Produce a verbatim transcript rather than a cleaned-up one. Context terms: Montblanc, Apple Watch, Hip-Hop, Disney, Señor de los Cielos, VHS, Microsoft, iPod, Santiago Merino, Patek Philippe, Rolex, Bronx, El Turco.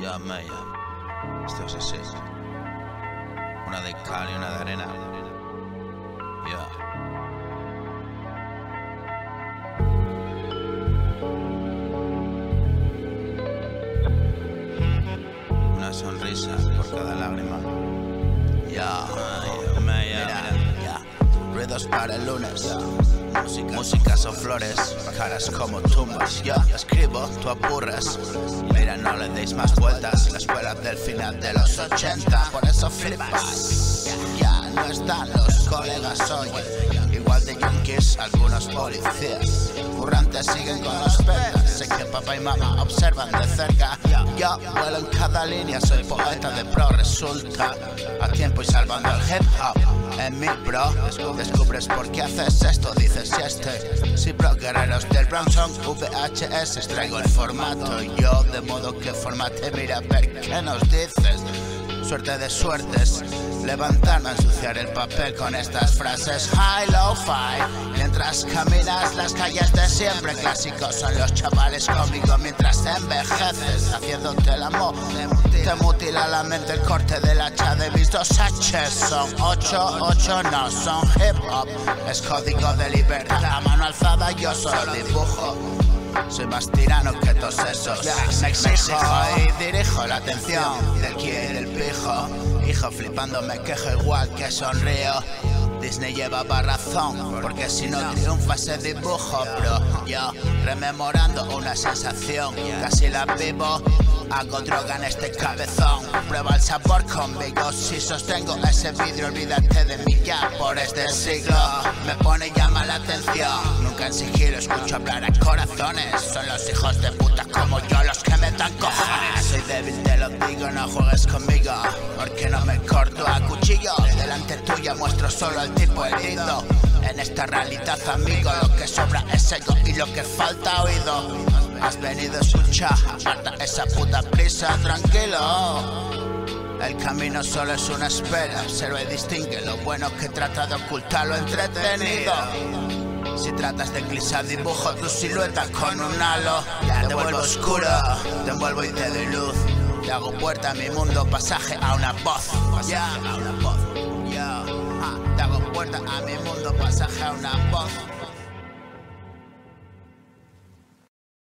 Yo me llamo. Esto es así. Una de cal y una de arena. Yeah. Sonrisa por cada lágrima. Ya, ya, ruidos para el lunes. Yeah. Música, música son flores, caras como tumbas. Yo escribo, tú aburres. Mira, no le deis más vueltas. La escuela del final de los ochenta, por eso flipas. Ya no están los colegas hoy. Igual de yankees, algunos policías. Currantes siguen con los pegas. Sé que papá y mamá observan de cerca. Yo vuelo en cada línea, soy poeta de pro. Resulta a tiempo y salvando el hip hop. En mi pro descubres por qué haces esto. Dices si este, si pro guerreros del Bronx son V H S. Traigo el formato yo, de modo que formate. Mira a ver qué nos dices. Suerte de suertes, levantarme a ensuciar el papel con estas frases. High, low, fi. Mientras caminas las calles de siempre, clásicos son los chavales conmigo mientras te envejeces. Haciéndote el amor, te mutila la mente el corte del hacha de mis dos haches. Son ocho, ocho no, son hip hop. Es código de libertad, la mano alzada yo solo dibujo. Soy más tirano que todos esos. Me exijo y dirijo la atención del quien el pijo. Hijo flipando me quejo igual que sonrío. Disney llevaba razón, porque si no triunfa ese dibujo, bro. Yo rememorando una sensación, casi la vivo. Hago droga en este cabezón. Prueba el sabor conmigo. Si sostengo ese vidrio, olvídate de mí ya. Por este siglo me pone y llama la atención. Nunca en sigilo escucho hablar a corazones. Son los hijos de puta como yo los que me dan cojones. Soy débil, te lo digo, no juegues conmigo, porque no me corto a cuchillo. Delante tuya muestro solo al tipo herido. En esta realidad, amigo, lo que sobra es ego y lo que falta oído. Has venido a escuchar, aparta esa puta prisa, tranquilo. El camino solo es una espera, observa y distingue lo bueno que trata de ocultar lo entretenido. Si tratas de glisar, dibujo tu silueta con un halo. Te vuelvo oscuro, te envuelvo y te doy luz. Te hago puerta a mi mundo, pasaje a una voz. Pasaje a una voz. Te hago puerta a mi mundo, pasaje a una voz.